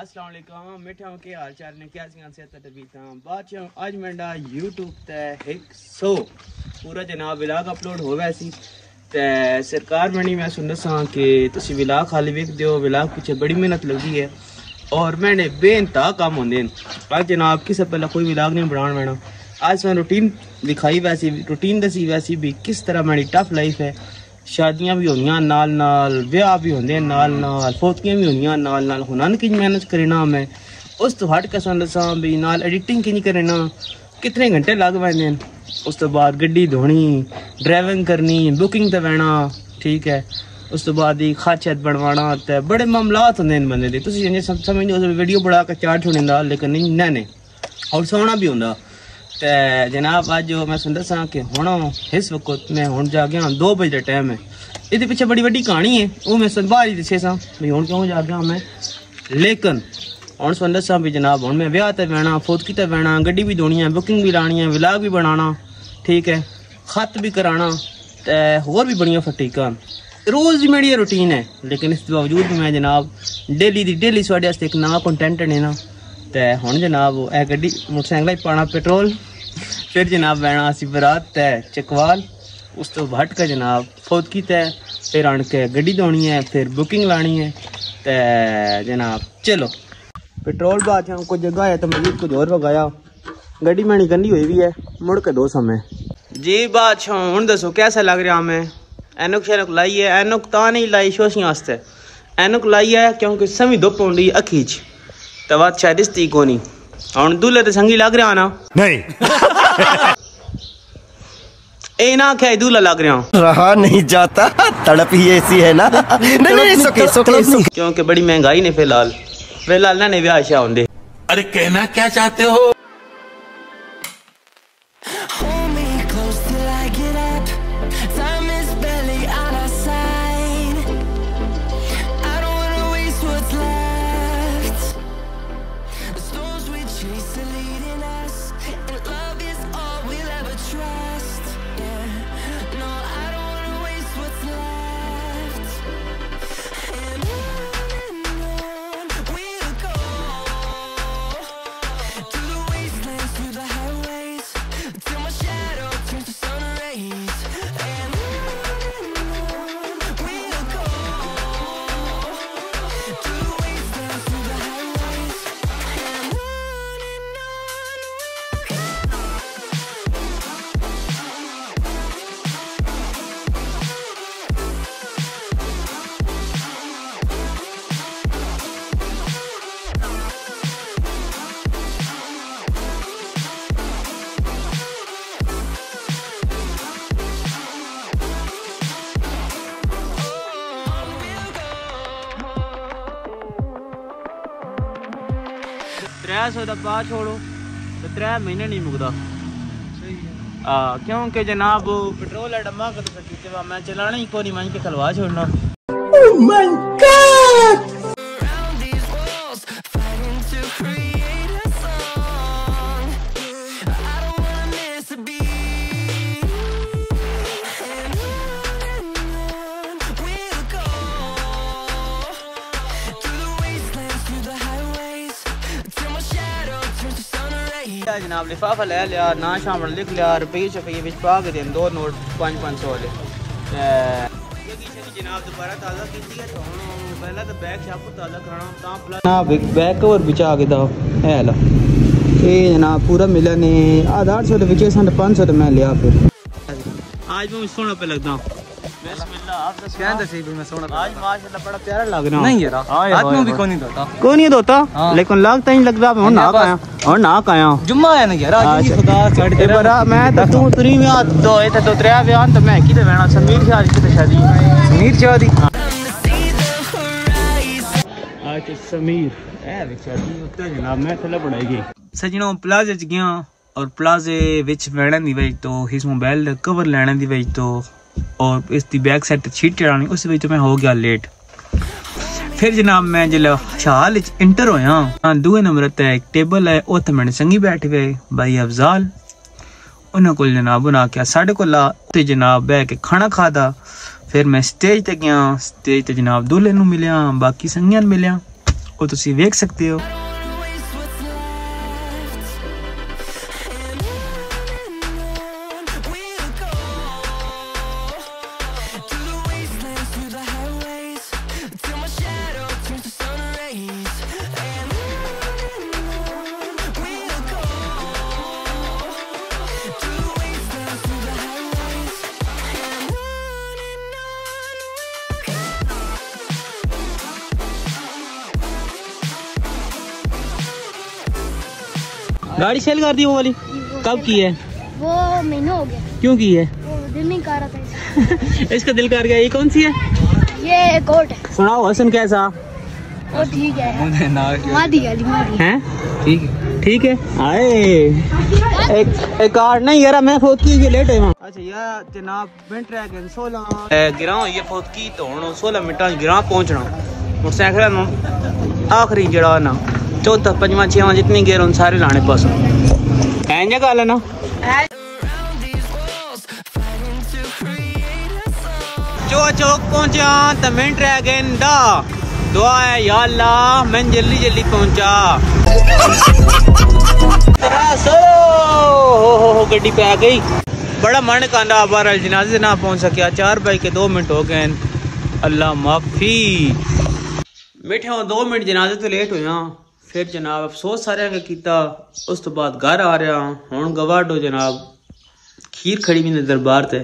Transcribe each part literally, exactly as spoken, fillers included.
अस्सलाम वालेकुम मिठा के हाल चाल ने क्या बादशाह आज मेरा यूट्यूब ते एक सौ पूरा जनाब व्लॉग अपलोड हो गया सी ते सरकार मैंने मैं सुन रहा कि तुम व्लॉग खाली वेख दो व्लॉग पीछे बड़ी मेहनत लगी है और मैंने बेनता काम होंगे आज जनाब किससे पहले कोई व्लॉग नहीं बनाना मैंने आज मैं रूटीन दिखाई वैसी रूटीन दसी वैसी भी किस तरह मेरी टफ लाइफ है। शादियां भी होंगी नाल नाल ब्याह भी होंगे नाल नाल फोतियां भी होंगी नाल नाल हुनर कितनी मेहनत करना मैं उस तो हट के दसा भी नाल एडिटिंग कि करना कितने घंटे लग पैंदे उस तो बाद गड्डी धोनी ड्राइविंग करनी बुकिंग तो पैना ठीक है उस तो बाद खाचत बनवाना तो बड़े मामलात होंगे बंदे दे तुसीं समझ वीडियो बना के चार्ज होने का लेकिन नहीं नैने और सोना भी होंगे। तो जनाब अज मैं सुन दसा कि हूँ इस वक्त मैं हूँ जागया दो बजे का टाइम है ये पिछे बड़ी वही कहानी है वो मैं बाद ही दसे सा भी हूँ क्यों जागया मैं लेकिन हूँ सुन दसा भी जनाब हूँ मैं ब्याह तो पैना फोतकी तो पैना गड्डी भी धोनी है बुकिंग भी लानी है व्लॉग भी बनाना ठीक है खत भी कराना तो होर भी बड़िया फटीका रोज़ की मेरी रूटीन है लेकिन इसके बावजूद मैं जनाब डेली की डेली थोड़े एक ना कंटेंट लेना तो हूँ जनाब ए गड्डी मोटरसाइकिल पाना पेट्रोल फिर जनाब बहना असी बरात तै चकवाल उस तो हट के जनाब फोतकी तय फिर आन के गड्डी धोनी है फिर बुकिंग लानी है तो जनाब चलो पेट्रोल बाद कुछ जगह है तो मजीद कुछ और पकाया गड्डी मैंने गंदी हुई भी है मुड़ के दो समय जी बादशाह हूँ दसो कैसा लग रहा मैं एनक शैनक लाई है एनक ता नहीं लाई शोशियाँ वास्ते एनक लाई है क्योंकि समी धुप आँदी अखी च तो बात शायद इसती को नहीं और दूल्हे तो संगी लग रहा ना नहीं ए ना क्या दूल्हा लग रहा रहा नहीं जाता तड़प ही ऐसी है ना नहीं नहीं सोके सोके क्योंकि बड़ी महंगाई ने फिलहाल फिलहाल ना ने ब्याह शाह होंगे। अरे कहना क्या चाहते हो त्रै सौ का पा छोड़ो तो त्रै महीने नहीं मुकता हाँ क्योंकि जनाब पेट्रोल डम्मा कर मैं चलाना ही को नहीं मन के खलवा छोड़ना जनाब लिफाफा ले लिया ना शाम लिख लिया रुपये छपे बिच पा के दिन दो नोट पाँच पाँच सौ वाले जनाब दोबारा ताज़ा की पहला तो बैग शाप ताज़ा कराना जनाब एक बैग कवर बिछा के दो है ला ये जनाब पूरा मिला ने आधार सौ बिचे सन पाँच सौ तो मैं लिया फिर आज मैं सोना पे लगता हूँ लेकिन लगता ही लगता है जुम्मा आया ना यार मैं तू तुरी ब्याह दो दो त्रै ब्याह तो मैं कि बहना समीर शाह शादी समीर शाह दी आज समीर ए शादी उत्ते जनाब मैं थल्ले पड़ाई सजनों प्लाजा च गया और प्लाजे विच बैठन दी वजह तो इस मोबाइल दा कवर लैने दी वजह तो और इसकी बैक साइड शीट चढ़ानी उस बीच मैं हो गया लेट फिर जनाब मैं जल शाल इंटर होया दूए नंबर ते एक टेबल है उत मैंने संगी बैठ गए भाई अफजाल उन्होंने को जनाब उन्हें आख्या साढ़े को ला तो जनाब बह के खाना खादा फिर मैं स्टेज ते गया स्टेज ते जनाब दूल्हे नूं मिलिया बाकी संगियां मिलिया को तुसीं वेख सकते हो। गाड़ी सेल कर दी वो वाली, कब की है? वो महीना हो गया। क्यों की है? वो दिल नहीं कर रहा था इसका। इसका दिल कर गया। ये कौन सी है? ये कोट है। सुनाओ हसन कैसा? वो ठीक है। मादी वाली मादी हैं? ठीक है ठीक है। आए एक एक कार नहीं यार, मैं फौत की के लेट है। अच्छा यार जनाब पेंट ट्रैक है सोलह गिराओ, ये फौत की तो हूं सोलह मिनटा गिरा पहुंचना। मोटरसाइकिल आखिरी जड़ा ना चौथा पंजवा छेवा जितनी गेर उन सारे लाने पास ऐंजा का लेना। जो चौक पहुंचा तो मिनट रह गए दा, दुआ है या अल्लाह मैं जल्दी जल्दी पहुंचा। गड्डी पे आ गई। बड़ा मन कांदा बार जनाजे ना पहुंच सकिया। चार बज के दो मिनट हो गए। अल्लाह माफी मिठे दो मिनट जनाजे तो लेट हो। फिर जनाब अफसोस सारे का किया। उस तो बाद घर आ रहा हूँ। गवाडो जनाब खीर खड़ी भी दरबार ते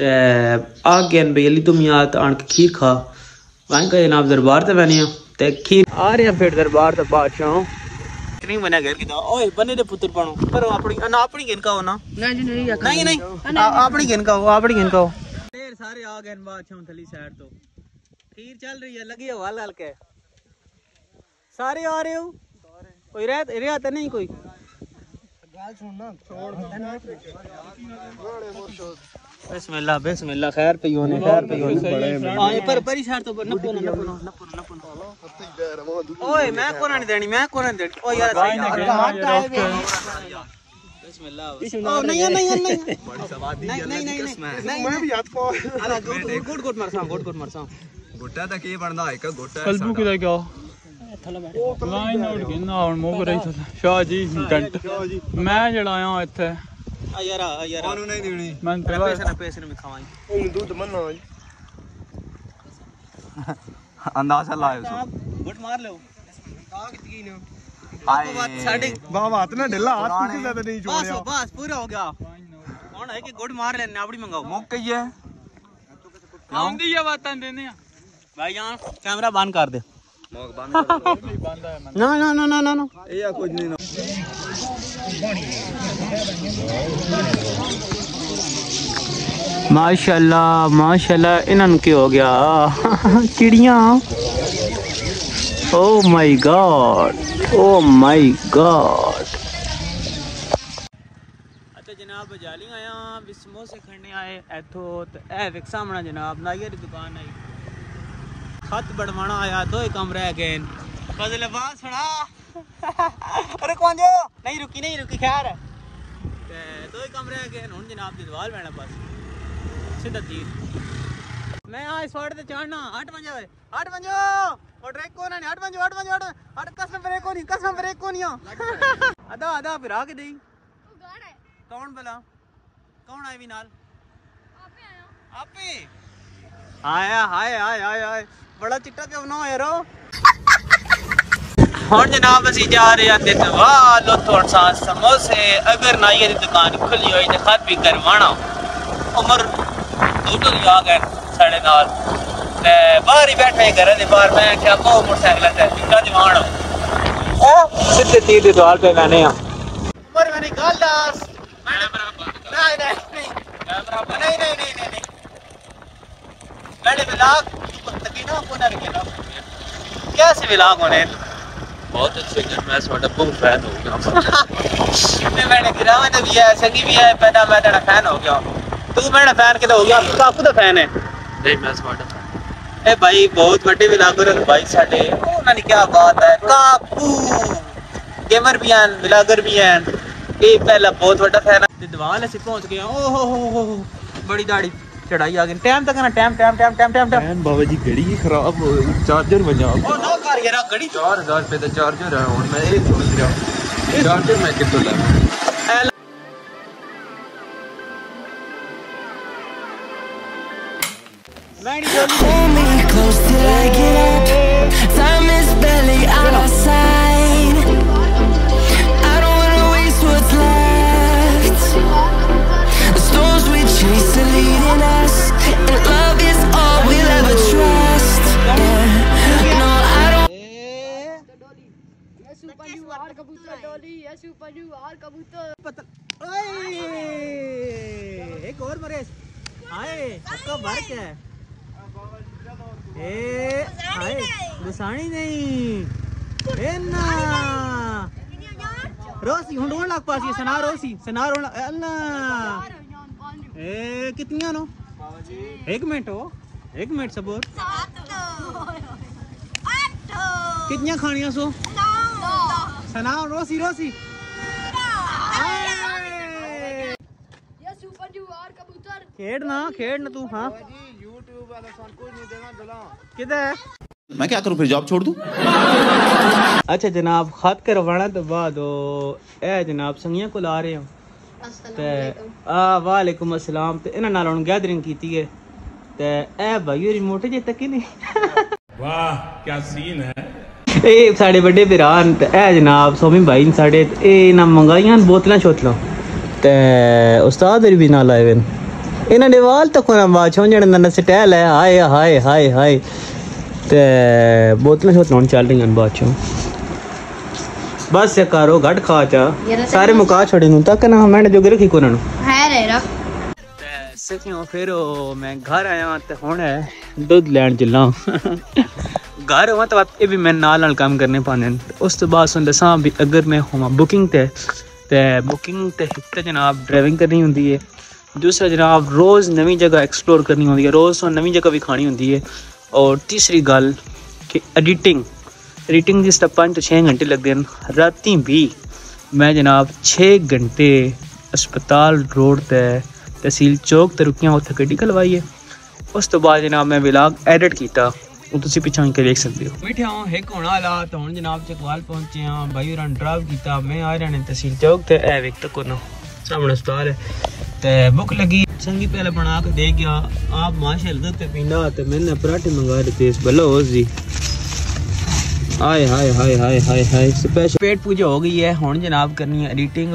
ते आ गया भाई अली तुम यहाँ आन के खीर खा। वहीं का जनाब दरबार ते बने ते खीर आ रहे हैं। फिर दरबार ते बादशाह नहीं बने घर की ओए बने दे पुत्र पाणो पर अपनी ना अपनी गिन का हो ना नहीं नहीं नहीं नहीं अपनी गिन का हो अपनी गिन का हो। ढेर सारे आ गए बादशाह थली साइड तो खीर चल रही है लगी हवा लाल के। सारे आ रहे हो कोई रहत रहता नहीं कोई गाल सुनना छोड़। बिस्मिल्लाह बिस्मिल्लाह खैर पे होने खैर पे होने आए पर परिशार तो न पुन न पुन न पुन न पुन ओए मैं कोना नहीं देनी मैं कोना नहीं देनी ओ यार बिस्मिल्लाह ओ नहीं नहीं नहीं बड़ी सवादी नहीं नहीं मैं भी हाथ को अरे गुड गुड मरसा गुड गुड मरसा गोटा तक ये बनदा है का गोटा कलबू किदा क्या ਲਾਈਨ ਆਉਣ ਕਿੰਨਾ ਹੁਣ ਮੋਗ ਰਹੀ ਥਾ ਸ਼ਾਹ ਜੀ ਕੰਟ ਮੈਂ ਜਿਹੜਾ ਆਇਆ ਇੱਥੇ ਆ ਯਾਰ ਆ ਯਾਰ ਉਹਨੂੰ ਨਹੀਂ ਦੇਣੀ ਮੈਂ ਪੈਸੇ ਨਾ ਪੈਸੇ ਨੂੰ ਵਿਖਾਵਾਂ ਉਹ ਦੁੱਧ ਮੰਨਾ ਅੰਦਾਜ਼ਾ ਲਾਇਓ ਗੁੱਟ ਮਾਰ ਲਿਓ ਕਾ ਕਿਤਕੀ ਨੇ ਆਏ ਸਾਡੇ ਵਾਹ ਵਾਹ ਤੇ ਨਾ ਢਿੱਲਾ ਹੱਥ ਕਿਸੇ ਦਾ ਨਹੀਂ ਜੋੜਿਆ ਬਸ ਬਸ ਪੂਰਾ ਹੋ ਗਿਆ ਹੁਣ ਹੈ ਕਿ ਗੁੱਟ ਮਾਰ ਲੈਣਾ ਆਪੜੀ ਮੰਗਾਓ ਮੁੱਕ ਗਈ ਹੈ ਆਉਂਦੀ ਆ ਵਾਤਾਂ ਦੇਨੇ ਆ ਭਾਈ ਯਾਰ ਕੈਮਰਾ ਬੰਦ ਕਰ ਦੇ। ना ना ना ना ना ना ये कुछ नहीं ना माशाल्लाह माशाल्लाह इन्हन के हो गया चिड़िया। Oh my God oh my God. अच्छा जनाब बजाली आया समोसे खाने आए एथो तो सामना जनाब नाइया की दुकान आई खत बनवाना आया दो ही कम रह गए। अरे कौन जो नहीं रुकी नहीं रुकी खैर दो ही कम रह गए। हुण जनाब दी दीवार बैठना बस सीधा तीर मैं आ इस वार्ड ते चढ़ना। हट बंजो हट बंजो और ब्रेक को ना हट बंजो हट बंजो हट कसम ब्रेक को नहीं कसम ब्रेक को नहीं आधा आधा फिरा के देई कौन भला कौन आई भी नाल आपे आया आपे आया हाय हाय हाय हाय बड़ा चिट्टा क्यों ना हो यारो। हुण जनाब असी जा रहे हैं दरबार लो थोड़ा सा समोसे अगर नाइया दी दुकान खुली होई ते खत भी करवाना। उमर दूटो भी आ गए साडे नाल ते बाहर ही बैठे घर दे बाहर मैं क्या को मोटरसाइकिल ते टिका दिवाण ओ सिद्धे तीर दे द्वार पे मैंने आ उमर मैंने गल दस मैंने नहीं नहीं नहीं नहीं नहीं नहीं व्लॉग ना कोना रखेगा कैसे व्लॉग होने बहुत अच्छे हैं। मैं थोड़ा बहुत फैन हो गया मैं मैंने गिरावा तो भी है संगी भी है पहला मैं तेरा फैन हो गया तू मेरा फैन के तो हो गया काकू तो फैन है नहीं मैं थोड़ा ए भाई बहुत बड़े व्लॉगर है भाई साडे ओना ने क्या बात है काकू गेमर भी हैं व्लॉगर भी हैं ये पहला बहुत बड़ा फैन है। दिवाल से पहुंच गए। ओ हो हो बड़ी दाढ़ी चढ़ाई आ गई। टाइम तक ना time time time time time time बाबा जी घड़ी खराब चार्जर बजा ओ नो कार यार घड़ी चार हज़ार रुपए का चार्जर है और मैं ये छोड़ दिया चार्जर मैं कितने लाऊं। मैं नहीं बोलूं एक और बरेश आए आपका भर क्या है ए आए गुसानी नहीं ए ना रोसी हूं रोण लग पासी सना रोसी सना रोण अल्लाह ए कितनियां नो एक मिनट हो एक मिनट सबोर कितनियां खानियां सो सना रोसी रोसी खेड़ ना खेड़ ना तू हाँ YouTube वाला सॉन्ग कुछ नहीं देना गला किधर मैं क्या करूँ फिर जॉब छोड़ दूँ। अच्छा जनाब खत करवाना तो बाद ए जनाब संगिया को ला रहे हो ते वालेकुम अस्सलाम ते इन्हां नाल हुण गैदरिंग कीती है ते ए भाई रिमोट जे तक ही नहीं। वाह क्या सीन है ए साडे बड़े वीरान ते ए जनाब सोमी भाई साडे ए ना मंगाईयां बोतलां छोतलां ते उस्ताद भी ना लाए वन इन्हों ने वाल तक आवाज छोड़ना स्टैल है हाय हाय हाय हाय ते बोतल छोतल चल रही बाद चो बस करो घट खा चा सारे मुका छोड़े नु तक ना मैंने जो रखी को फिर ओ, मैं घर आया तो हूँ दुध लैन चला घर हुआ तो ये भी मैं नाल नाल काम करने पाने उस तो बाद सुन दसा भी अगर मैं होवा बुकिंग ते ते बुकिंग ते ते जनाब ड्राइविंग करनी होंगी है दूसरा जनाब रोज़ नवी जगह एक्सप्लोर करनी होंगी है रोज़ नवी जगह भी खानी होंगी है और तीसरी गल कि एडिटिंग एडिटिंग जिस तरह पाँच तो छः घंटे लगते हैं राती भी मैं जनाब छः घंटे अस्पताल रोड तय तहसील चौक तो रुकियाँ उत्तर गड्डी कलवाई है उस तो बाद जनाब मैं व्लॉग एडिट किया तुम पिछले के देख सकते हो बैठे हाँ एक होने वाला तो हम जनाब चकवाल पहुँचे हाँ भाई और ड्राइव किया मैं आ रहा तहसील चौक तो ए वेख तक सामने अस्पताल है ते भुख लगी संगी पहले बना के दे गया आप माशल पे पींदा तो मैंने पराठे मंगा लेते जी हाय हाय हाय हाय हाय हाय स्पेशल पेट पूजा हो गई है हुन जनाब करनी है एडिटिंग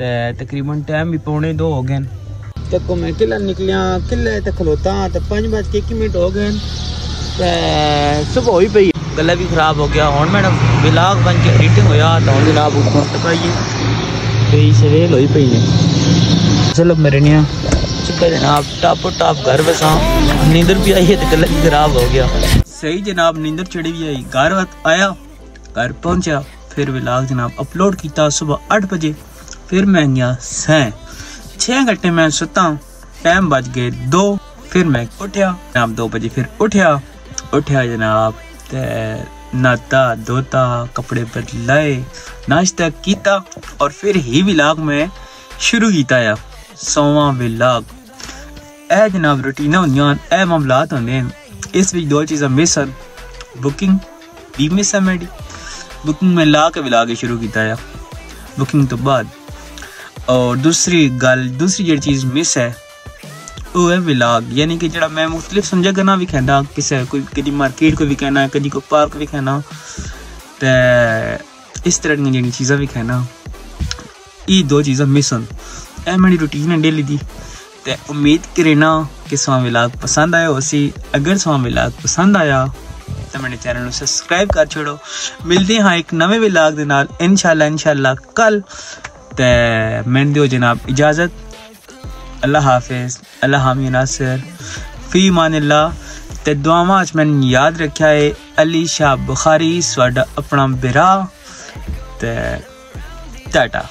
ते तकरीबन टाइम भी पौने दो हो गए तक को मैं किला निकलिया किले तक खलोता तो पाँच बज के एक मिनट हो गए सुबह हो ही पई गला भी खराब हो गया हुन मैडम ब्लॉग बन के एडिटिंग होया तो जनाब सवेल हो ही पई है चलो मेरे निया चुका जनाब टाप टाप घर बसा नींदर भी आई है तो गलत खराब हो गया सही जनाब नींदर चढ़ी भी आई घर आया घर पहुंचा फिर व्लॉग जनाब अपलोड किया सुबह आठ बजे फिर मैं गया सैं छः घंटे मैं सुता टाइम बज गए दो फिर मैं उठा जनाब दो बजे फिर उठा उठा जनाब नहाता धोता कपड़े बदलाए नाश्ता किया और फिर ही व्लॉग में शुरू किया सोवा व्लॉग यह जनाब रूटीना होंगे मामलात होंगे इस बीच दो चीज़ा मिस हैं बुकिंग भी मिस है मेरी बुकिंग में ला के व्लॉग शुरू किया बुकिंग तो बाद और दूसरी गल दूसरी जी चीज़ मिस है वो है व्लॉग यानी कि जरा मैं मुख्तलिफ समझा करना भी कहना किसी कोई कभी मार्केट को भी कहना कभी कोई पार्क भी कहना तो इस तरह की जी चीज़ा भी कहना ये दो चीज़ा मिस हैं ए मेरी रूटीन है डेली दी ते उम्मीद करेना कि सवां व्लॉग पसंद आया होसी अगर सवां व्लॉग पसंद आया तो मेरे चैनल को सब्सक्राइब कर छोड़ो मिलते हैं एक नवे व्लॉग दे नाल इंशाल्लाह इंशाल्लाह कल ते मैं दियो जनाब इजाज़त अल्लाह हाफिज़ अल्लाह हामी नासिर फी मानिल्ला ते दुआवां च मैंने याद रखा है अली शाह बुखारी साडा अपना बिरा ते टाटा।